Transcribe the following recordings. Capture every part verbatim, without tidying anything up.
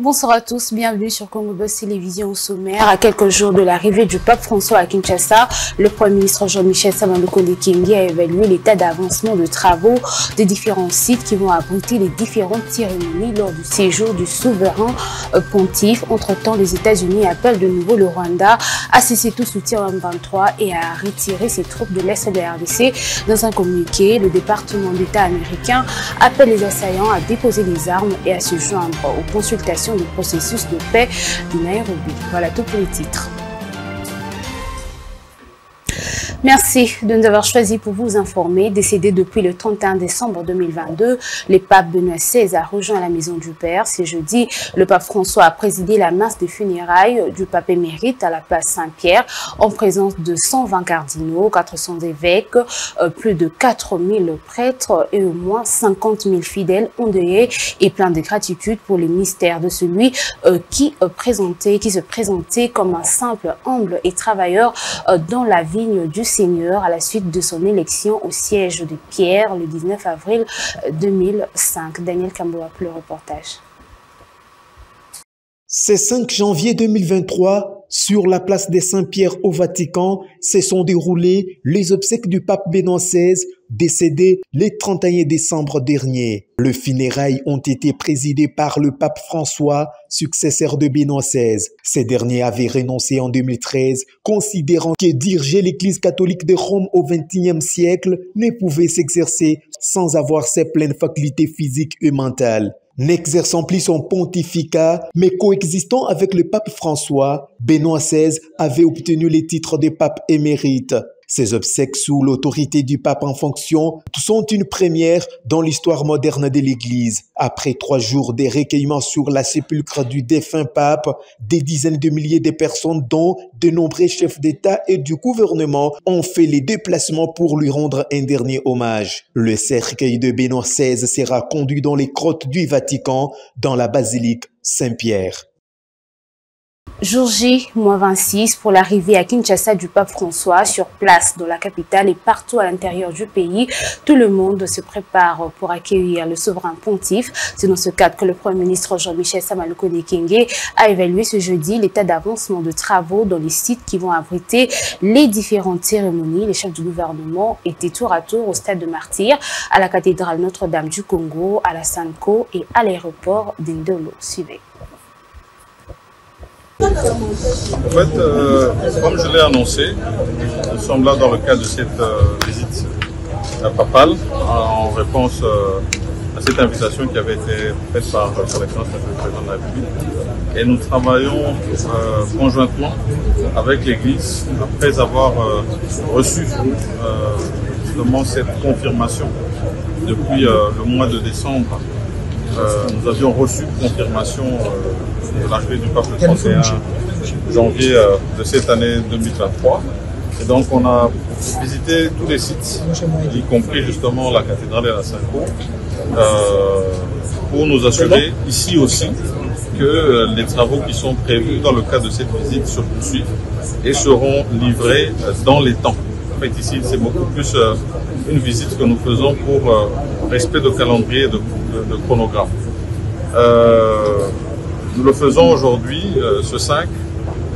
Bonsoir à tous, bienvenue sur Congo Buzz Télévision au sommaire. À quelques jours de l'arrivée du pape François à Kinshasa, le Premier ministre Jean-Michel Sama Lukonde Kyenge a évalué l'état d'avancement de travaux des différents sites qui vont abriter les différentes cérémonies lors du séjour du souverain pontife. Entre-temps, les États-Unis appellent de nouveau le Rwanda à cesser tout soutien au M vingt-trois et à retirer ses troupes de l'Est de la R D C. Dans un communiqué, le département d'État américain appelle les assaillants à déposer les armes et à se joindre aux consultations du processus de paix de Nairobi. Voilà tout pour les titres. Merci de nous avoir choisis pour vous informer. Décédé depuis le trente et un décembre deux mille vingt-deux, le pape Benoît seize a rejoint la maison du Père. Ce jeudi, le pape François a présidé la messe des funérailles du pape émérite à la place Saint-Pierre en présence de cent vingt cardinaux, quatre cents évêques, plus de quatre mille prêtres et au moins cinquante mille fidèles endeuillés et plein de gratitude pour les mystères de celui qui, présentait, qui se présentait comme un simple, humble et travailleur dans la vigne du Seigneur à la suite de son élection au siège de Pierre le dix-neuf avril deux mille cinq. Daniel Kambouak, le reportage. Ce cinq janvier deux mille vingt-trois, sur la place des Saint-Pierre au Vatican, se sont déroulés les obsèques du pape Benoît seize, décédé le trente et un décembre dernier. Les funérailles ont été présidées par le pape François, successeur de Benoît seize. Ces derniers avaient renoncé en deux mille treize, considérant que diriger l'Église catholique de Rome au vingt et unième siècle ne pouvait s'exercer sans avoir ses pleines facultés physiques et mentales. N'exerçant plus son pontificat, mais coexistant avec le pape François, Benoît seize avait obtenu le titre de pape émérite. Ces obsèques sous l'autorité du pape en fonction sont une première dans l'histoire moderne de l'Église. Après trois jours de recueillement sur la sépulcre du défunt pape, des dizaines de milliers de personnes, dont de nombreux chefs d'État et du gouvernement, ont fait les déplacements pour lui rendre un dernier hommage. Le cercueil de Benoît seize sera conduit dans les grottes du Vatican, dans la basilique Saint-Pierre. Jour J, moins vingt-six, pour l'arrivée à Kinshasa du pape François, sur place dans la capitale et partout à l'intérieur du pays, tout le monde se prépare pour accueillir le souverain pontife. C'est dans ce cadre que le Premier ministre Jean-Michel Sama Lukonde Kyenge a évalué ce jeudi l'état d'avancement de travaux dans les sites qui vont abriter les différentes cérémonies. Les chefs du gouvernement étaient tour à tour au stade de martyrs, à la cathédrale Notre-Dame du Congo, à la Sanko et à l'aéroport d'Indolo. Suivez. En fait, euh, comme je l'ai annoncé, nous sommes là dans le cadre de cette euh, visite papale en réponse euh, à cette invitation qui avait été faite par euh, son Excellence Monsieur le Président de la République. Et nous travaillons euh, conjointement avec l'Église après avoir euh, reçu euh, justement cette confirmation. Depuis euh, le mois de décembre, euh, nous avions reçu confirmation euh, de l'arrivée du pape le trente et un janvier de cette année deux mille vingt-trois. Et donc on a visité tous les sites, y compris justement la cathédrale et la Saint-Paul, euh, pour nous assurer ici aussi que les travaux qui sont prévus dans le cadre de cette visite se poursuivent et seront livrés dans les temps. En fait, ici, c'est beaucoup plus une visite que nous faisons pour respect de calendrier et de, de, de chronographe. Euh, Nous le faisons aujourd'hui, euh, ce cinq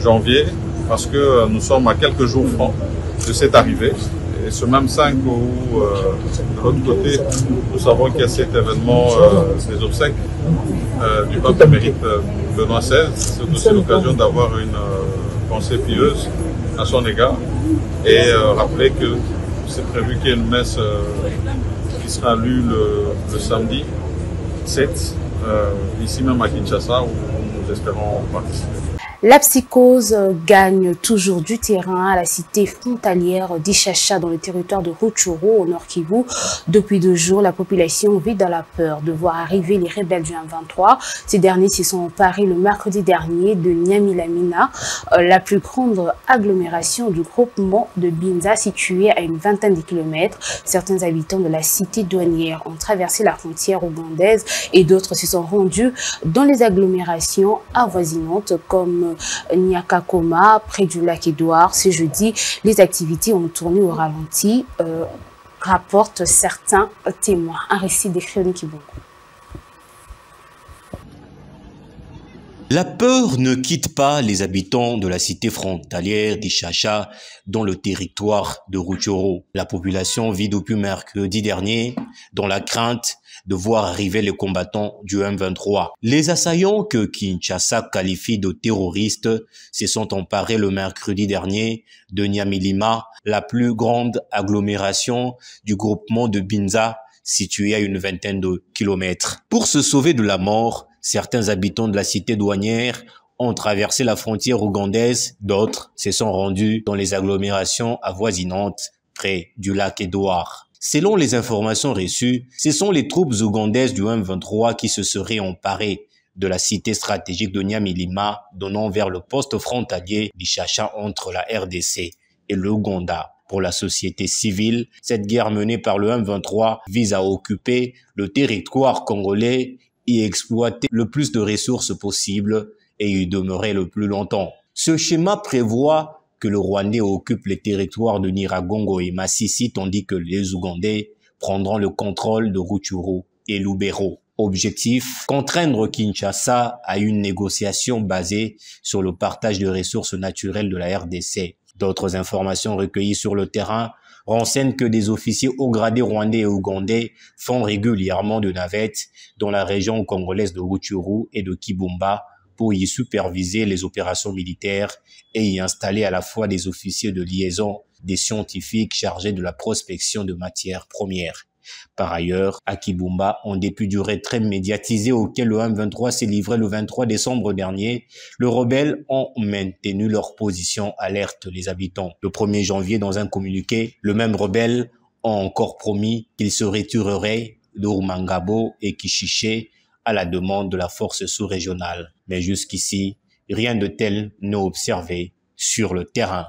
janvier, parce que euh, nous sommes à quelques jours francs de cette arrivée. Et ce même cinq où, euh, de l'autre côté, nous savons qu'il y a cet événement des euh, obsèques euh, du pape émérite euh, Benoît seize. C'est aussi l'occasion d'avoir une euh, pensée pieuse à son égard et euh, rappeler que c'est prévu qu'il y ait une messe euh, qui sera lue le, le samedi sept. Euh, ici même à Kinshasa où nous espérons participer. La psychose gagne toujours du terrain à la cité frontalière d'Chacha dans le territoire de Rutshuru au Nord-Kivu. Depuis deux jours, la population vit dans la peur de voir arriver les rebelles du M vingt-trois. Ces derniers s'y sont emparés le mercredi dernier de Nyamilamina, la plus grande agglomération du groupement de Binza située à une vingtaine de kilomètres. Certains habitants de la cité douanière ont traversé la frontière ougandaise et d'autres se sont rendus dans les agglomérations avoisinantes comme Nyakakoma, près du lac Édouard. Ce jeudi, les activités ont tourné au ralenti, euh, rapportent certains témoins. Un récit d'écrit de Kibumba. La peur ne quitte pas les habitants de la cité frontalière des Chacha dans le territoire de Rutshuru. La population vit depuis mercredi dernier dans la crainte de voir arriver les combattants du M vingt-trois. Les assaillants que Kinshasa qualifie de terroristes se sont emparés le mercredi dernier de Nyamilimina, la plus grande agglomération du groupement de Binza, située à une vingtaine de kilomètres. Pour se sauver de la mort, certains habitants de la cité douanière ont traversé la frontière ougandaise, d'autres se sont rendus dans les agglomérations avoisinantes près du lac Édouard. Selon les informations reçues, ce sont les troupes ougandaises du M vingt-trois qui se seraient emparées de la cité stratégique de Nyamilimina, donnant vers le poste frontalier du Chacha entre la R D C et le Ouganda. Pour la société civile, cette guerre menée par le M vingt-trois vise à occuper le territoire congolais, y exploiter le plus de ressources possibles et y demeurer le plus longtemps. Ce schéma prévoit que le Rwandais occupe les territoires de Nyiragongo et Massisi, tandis que les Ougandais prendront le contrôle de Rutshuru et Lubero. Objectif, contraindre Kinshasa à une négociation basée sur le partage de ressources naturelles de la R D C. D'autres informations recueillies sur le terrain renseignent que des officiers haut gradés rwandais et ougandais font régulièrement de navettes dans la région congolaise de Rutshuru et de Kibumba pour y superviser les opérations militaires et y installer à la fois des officiers de liaison, des scientifiques chargés de la prospection de matières premières. Par ailleurs, à Kibumba, en dépit du retrait médiatisé auquel le M vingt-trois s'est livré le vingt-trois décembre dernier, les rebelles ont maintenu leur position, alerte les habitants. Le premier janvier, dans un communiqué, le même rebelle a encore promis qu'il se retirerait de Rumangabo et Kichiche à la demande de la force sous-régionale. Mais jusqu'ici, rien de tel n'est observé sur le terrain.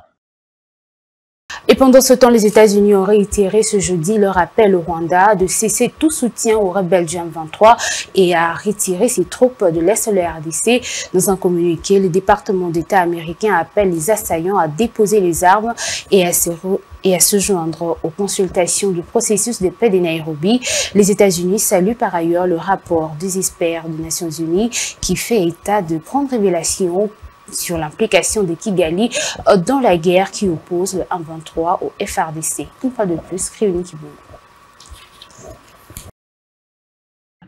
Et pendant ce temps, les États-Unis ont réitéré ce jeudi leur appel au Rwanda de cesser tout soutien aux rebelles du M vingt-trois et à retirer ses troupes de l'Est de la R D C. Dans un communiqué, le département d'État américain appelle les assaillants à déposer les armes et à se re... et à se joindre aux consultations du processus de paix de Nairobi. Les États-Unis saluent par ailleurs le rapport des experts des Nations Unies qui fait état de grandes révélations sur l'implication de Kigali dans la guerre qui oppose le M vingt-trois au F A R D C. Une fois de plus, Réunis Kibou.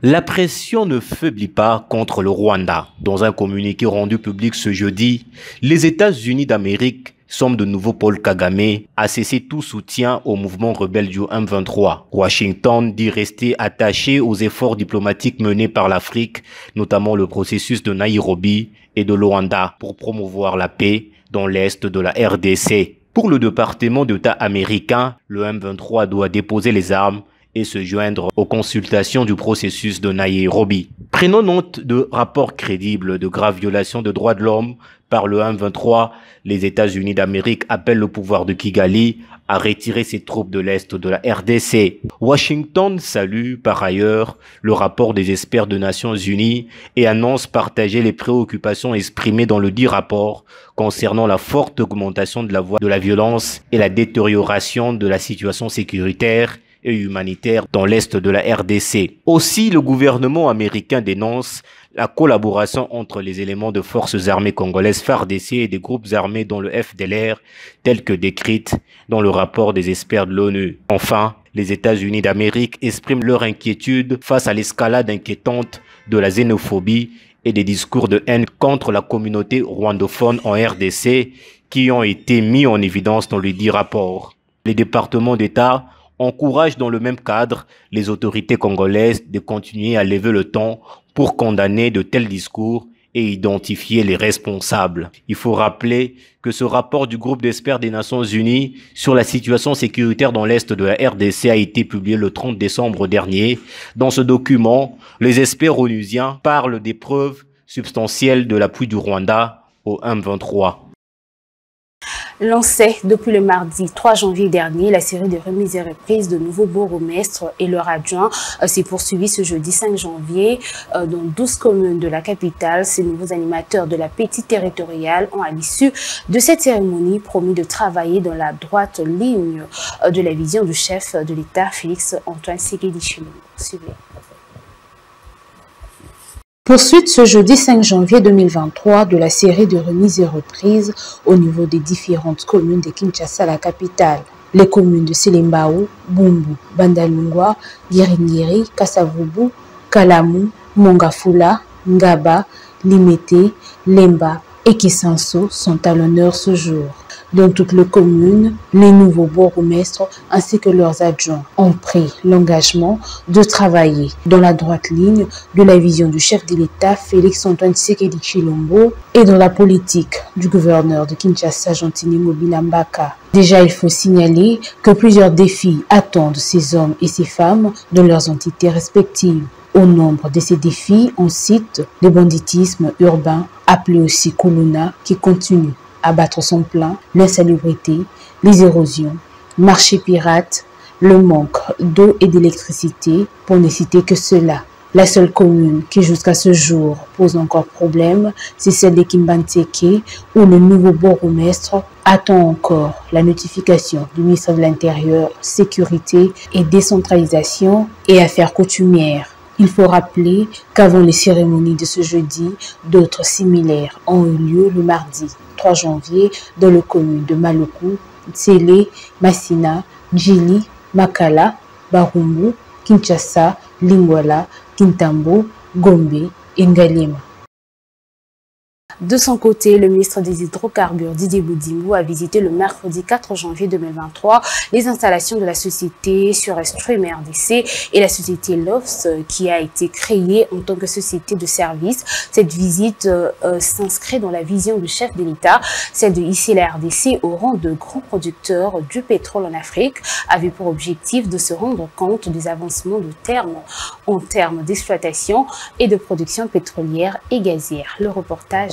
La pression ne faiblit pas contre le Rwanda. Dans un communiqué rendu public ce jeudi, les États-Unis d'Amérique somme de nouveau Paul Kagame a cessé tout soutien au mouvement rebelle du M vingt-trois. Washington dit rester attaché aux efforts diplomatiques menés par l'Afrique, notamment le processus de Nairobi et de Luanda, pour promouvoir la paix dans l'est de la R D C. Pour le département d'État américain, le M vingt-trois doit déposer les armes et se joindre aux consultations du processus de Nairobi. Prenant note de rapports crédibles de graves violations de droits de l'homme par le M vingt-trois, les États-Unis d'Amérique appellent le pouvoir de Kigali à retirer ses troupes de l'Est de la R D C. Washington salue par ailleurs le rapport des experts des Nations Unies et annonce partager les préoccupations exprimées dans le dit rapport concernant la forte augmentation de la voie de la violence et la détérioration de la situation sécuritaire et humanitaire dans l'est de la R D C. Aussi, le gouvernement américain dénonce la collaboration entre les éléments de forces armées congolaises F A R D C et des groupes armés dans le F D L R, telle que décrite dans le rapport des experts de l'ONU. Enfin, les États-Unis d'Amérique expriment leur inquiétude face à l'escalade inquiétante de la xénophobie et des discours de haine contre la communauté rwandophone en R D C qui ont été mis en évidence dans le dit rapport. Les départements d'État encourage dans le même cadre les autorités congolaises de continuer à lever le ton pour condamner de tels discours et identifier les responsables. Il faut rappeler que ce rapport du groupe d'experts des Nations Unies sur la situation sécuritaire dans l'Est de la R D C a été publié le trente décembre dernier. Dans ce document, les experts onusiens parlent des preuves substantielles de l'appui du Rwanda au M vingt-trois. Lancée depuis le mardi trois janvier dernier, la série de remises et reprises de nouveaux bourgmestres et leurs adjoints euh, s'est poursuivie ce jeudi cinq janvier euh, dans douze communes de la capitale. Ces nouveaux animateurs de la petite territoriale ont à l'issue de cette cérémonie promis de travailler dans la droite ligne euh, de la vision du chef de l'État Félix-Antoine Tshisekedi Tshilombo. Poursuite ce jeudi cinq janvier deux mille vingt-trois de la série de remises et reprises au niveau des différentes communes de Kinshasa, la capitale. Les communes de Selimbao, Bumbu, Bandalungwa, Giringiri, Kasavubu, Kalamu, Mongafula, Ngaba, Limete, Lemba et Kisanso sont à l'honneur ce jour. Dans toutes les communes, les nouveaux bourgmestres ainsi que leurs adjoints ont pris l'engagement de travailler dans la droite ligne de la vision du chef de l'État Félix-Antoine Tshisekedi Tshilombo et dans la politique du gouverneur de Kinshasa Gentilini Mobila Mbaka. Déjà, il faut signaler que plusieurs défis attendent ces hommes et ces femmes dans leurs entités respectives. Au nombre de ces défis, on cite le banditisme urbain, appelé aussi Kuluna, qui continue à battre son plein, l'insalubrité, les érosions, marché pirate, le manque d'eau et d'électricité, pour ne citer que cela. La seule commune qui jusqu'à ce jour pose encore problème, c'est celle de Kimbanteke, où le nouveau bourgmestre attend encore la notification du ministre de l'Intérieur, Sécurité et Décentralisation et Affaires coutumières. Il faut rappeler qu'avant les cérémonies de ce jeudi, d'autres similaires ont eu lieu le mardi trois janvier dans les communes de Maluku, Tsele, Massina, Djili, Makala, Barumbu, Kinshasa, Lingwala, Kintambo, Gombe et Ngalema. De son côté, le ministre des Hydrocarbures, Didier Boudimou, a visité le mercredi quatre janvier deux mille vingt-trois les installations de la société Surestream R D C et la société Lofts qui a été créée en tant que société de service. Cette visite euh, s'inscrit dans la vision du chef de l'État, celle de hisser la R D C au rang de grands producteurs du pétrole en Afrique, avait pour objectif de se rendre compte des avancements de termes en termes d'exploitation et de production pétrolière et gazière. Le reportage.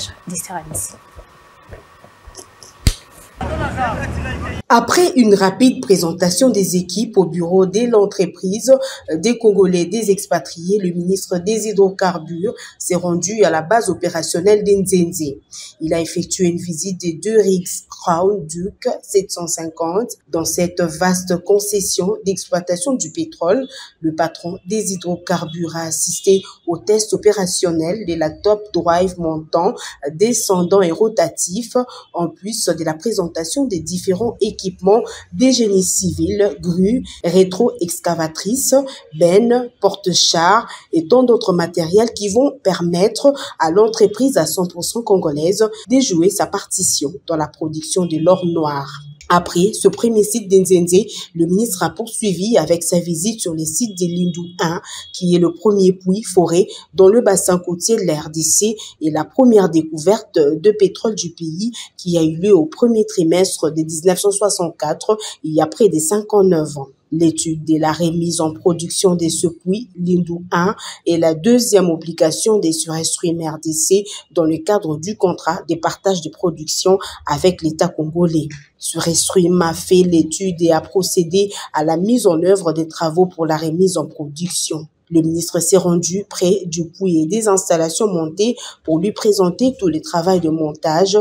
Après une rapide présentation des équipes au bureau de l'entreprise des Congolais des expatriés, le ministre des Hydrocarbures s'est rendu à la base opérationnelle d'Nzenze. Il a effectué une visite des deux rigs Crown Duke sept cent cinquante. Dans cette vaste concession d'exploitation du pétrole, le patron des hydrocarbures a assisté au test opérationnel de la top drive montant, descendant et rotatif, en plus de la présentation des différents équipements des génies civils, grues, rétro-excavatrices, bennes, porte-chars et tant d'autres matériels qui vont permettre à l'entreprise à cent pour cent congolaise de jouer sa partition dans la production de l'or noir. Après ce premier site d'Nzenze, le ministre a poursuivi avec sa visite sur les sites de Lindu un, qui est le premier puits foré dans le bassin côtier de la R D C et la première découverte de pétrole du pays qui a eu lieu au premier trimestre de mille neuf cent soixante-quatre, il y a près de cinquante-neuf ans. L'étude de la remise en production de ce puits, Lindu un, est la deuxième obligation des Surestream R D C dans le cadre du contrat de partage de production avec l'État congolais. Surestream a fait l'étude et a procédé à la mise en œuvre des travaux pour la remise en production. Le ministre s'est rendu près du puits et des installations montées pour lui présenter tout le travail de montage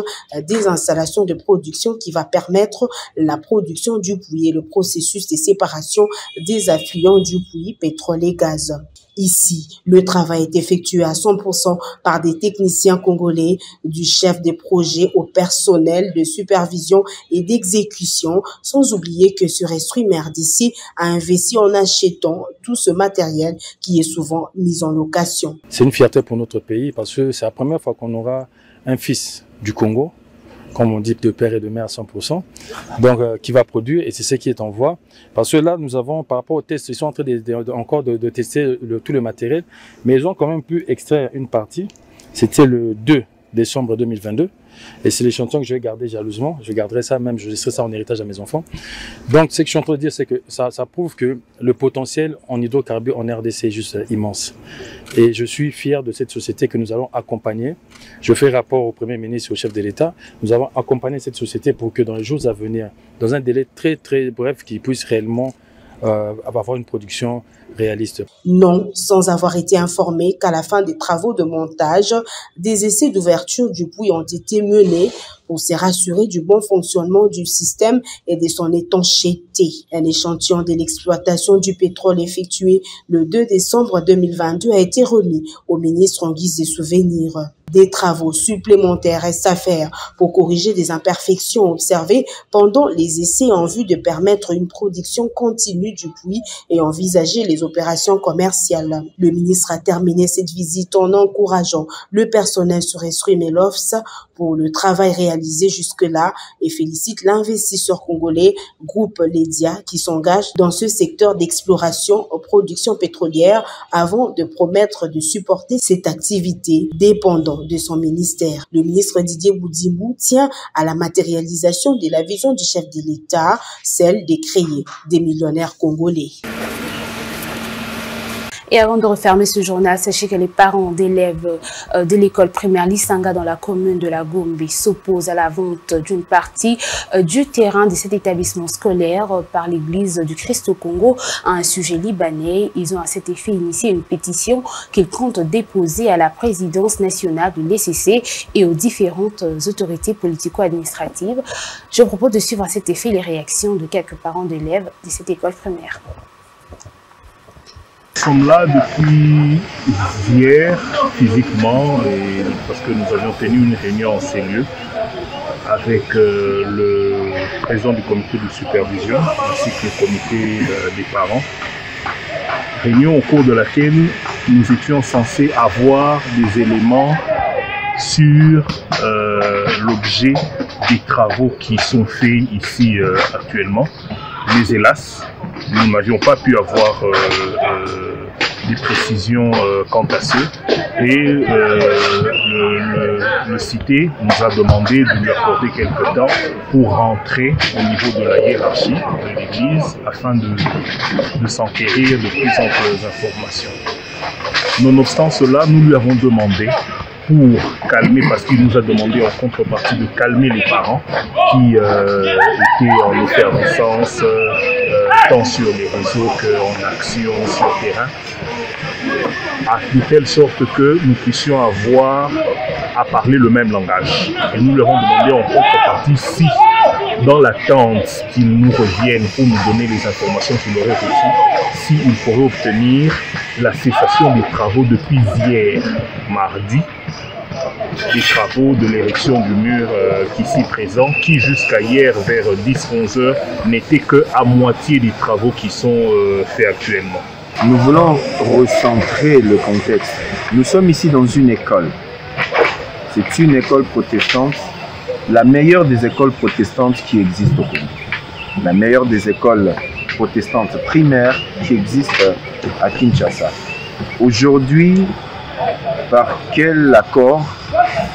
des installations de production qui va permettre la production du puits et le processus de séparation des affluents du puits pétrole et gaz. Ici, le travail est effectué à cent pour cent par des techniciens congolais, du chef des projets au personnel de supervision et d'exécution, sans oublier que Surestream R D C a investi en achetant tout ce matériel qui est souvent mis en location. C'est une fierté pour notre pays parce que c'est la première fois qu'on aura un fils du Congo, comme on dit de père et de mère à cent pour cent, donc euh, qui va produire et c'est ce qui est en voie. Parce que là, nous avons, par rapport aux tests, ils sont en train de, de, de, encore de, de tester le, tout le matériel, mais ils ont quand même pu extraire une partie. C'était le deux décembre deux mille vingt-deux et c'est l'échantillon que je vais garder jalousement. Je garderai ça même, je laisserai ça en héritage à mes enfants. Donc, ce que je suis en train de dire, c'est que ça, ça prouve que le potentiel en hydrocarbures en R D C est juste immense. Et je suis fier de cette société que nous allons accompagner. Je fais rapport au Premier ministre et au chef de l'État. Nous avons accompagné cette société pour que dans les jours à venir, dans un délai très très bref, qu'ils puissent réellement euh, avoir une production réaliste. Non, sans avoir été informé qu'à la fin des travaux de montage, des essais d'ouverture du puits ont été menés pour se rassurer du bon fonctionnement du système et de son étanchéité. Un échantillon de l'exploitation du pétrole effectué le deux décembre deux mille vingt-deux a été remis au ministre en guise de souvenir. Des travaux supplémentaires restent à faire pour corriger des imperfections observées pendant les essais en vue de permettre une production continue du puits et envisager les opérations commerciales. Le ministre a terminé cette visite en encourageant le personnel Surestream et l'O F S pour le travail réalisé jusque-là et félicite l'investisseur congolais Groupe Ledia qui s'engage dans ce secteur d'exploration en production pétrolière avant de promettre de supporter cette activité dépendante de son ministère. Le ministre Didier Boudimou tient à la matérialisation de la vision du chef de l'État, celle de créer des millionnaires congolais. Et avant de refermer ce journal, sachez que les parents d'élèves de l'école primaire Lisanga dans la commune de la Gombe s'opposent à la vente d'une partie du terrain de cet établissement scolaire par l'église du Christ au Congo à un sujet libanais. Ils ont à cet effet initié une pétition qu'ils comptent déposer à la présidence nationale de l'E C C et aux différentes autorités politico-administratives. Je propose de suivre à cet effet les réactions de quelques parents d'élèves de cette école primaire. Nous sommes là depuis hier physiquement et parce que nous avions tenu une réunion en ces lieux avec euh, le président du comité de supervision ainsi que le comité euh, des parents. Réunion au cours de laquelle nous étions censés avoir des éléments sur euh, l'objet des travaux qui sont faits ici euh, actuellement. Mais hélas, nous n'avions pas pu avoir euh, euh, des précisions euh, quant à ce. Et euh, le, le, le C I T E nous a demandé de lui accorder quelques temps pour rentrer au niveau de la hiérarchie de l'Église afin de, de s'enquérir de plus amples informations. Nonobstant cela, nous lui avons demandé pour calmer, parce qu'il nous a demandé en contrepartie de calmer les parents qui euh, étaient en effervescence, euh, tant sur les réseaux qu'en action sur le terrain, de telle sorte que nous puissions avoir à parler le même langage. Et nous leur avons demandé en contrepartie si, dans l'attente qu'ils nous reviennent pour nous donner les informations qu'ils auraient reçues, s'ils pourraient obtenir la cessation des travaux depuis hier, mardi, des travaux de l'érection du mur euh, ici présent, qui jusqu'à hier vers dix à onze heures n'était qu'à moitié des travaux qui sont euh, faits actuellement. Nous voulons recentrer le contexte. Nous sommes ici dans une école. C'est une école protestante, la meilleure des écoles protestantes qui existent au Congo. La meilleure des écoles protestantes primaires qui existent à Kinshasa. Aujourd'hui, par quel accord,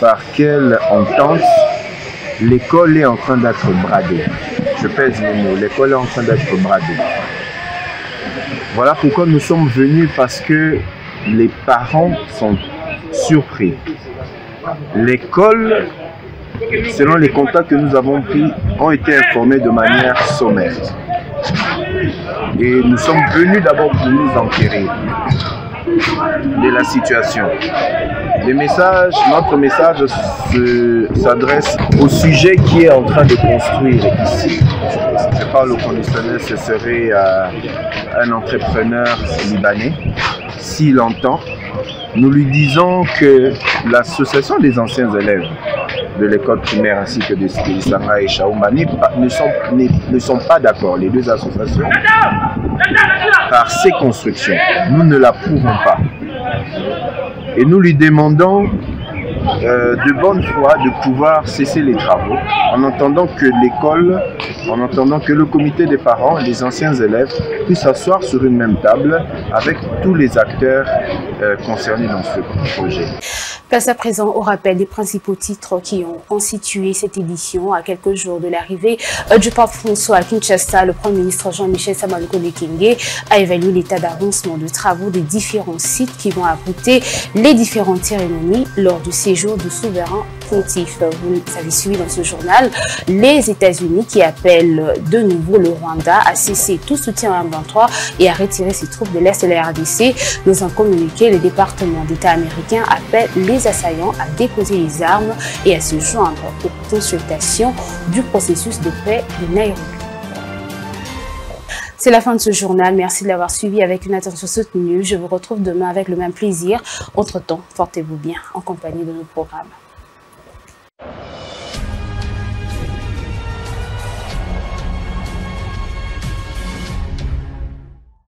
par quelle entente, l'école est en train d'être bradée. Je pèse le mot, l'école est en train d'être bradée. Voilà pourquoi nous sommes venus, parce que les parents sont surpris. L'école, selon les contacts que nous avons pris, ont été informés de manière sommaire. Et nous sommes venus d'abord pour nous enquérir de la situation. Le message, notre message s'adresse au sujet qui est en train de construire ici. Je parle au conditionnel, ce serait euh, un entrepreneur libanais. S'il entend, nous lui disons que l'association des anciens élèves de l'école primaire ainsi que de Lisanga et Chaoumba ne sont, ne sont pas d'accord, les deux associations, par ces constructions. Nous ne l'approuvons pas. Et nous lui demandons euh, de bonne foi de pouvoir cesser les travaux en entendant que l'école, en entendant que le comité des parents et des anciens élèves puissent s'asseoir sur une même table avec tous les acteurs euh, concernés dans ce projet. Place à présent au rappel des principaux titres qui ont constitué cette édition à quelques jours de l'arrivée du pape François à Kinshasa. Le Premier ministre Jean-Michel Sama Lukonde Kyenge a évalué l'état d'avancement de travaux des différents sites qui vont abriter les différentes cérémonies lors de ces séjour du souverain pontife. Vous avez suivi dans ce journal les États-Unis qui appellent de nouveau le Rwanda à cesser tout soutien à M vingt-trois et à retirer ses troupes de l'Est de la R D C. Dans un communiqué, le département d'État américain appelle les assaillants à déposer les armes et à se joindre aux consultations du processus de paix de Nairobi. C'est la fin de ce journal. Merci de l'avoir suivi avec une attention soutenue. Je vous retrouve demain avec le même plaisir. Entre-temps, portez-vous bien en compagnie de nos programmes.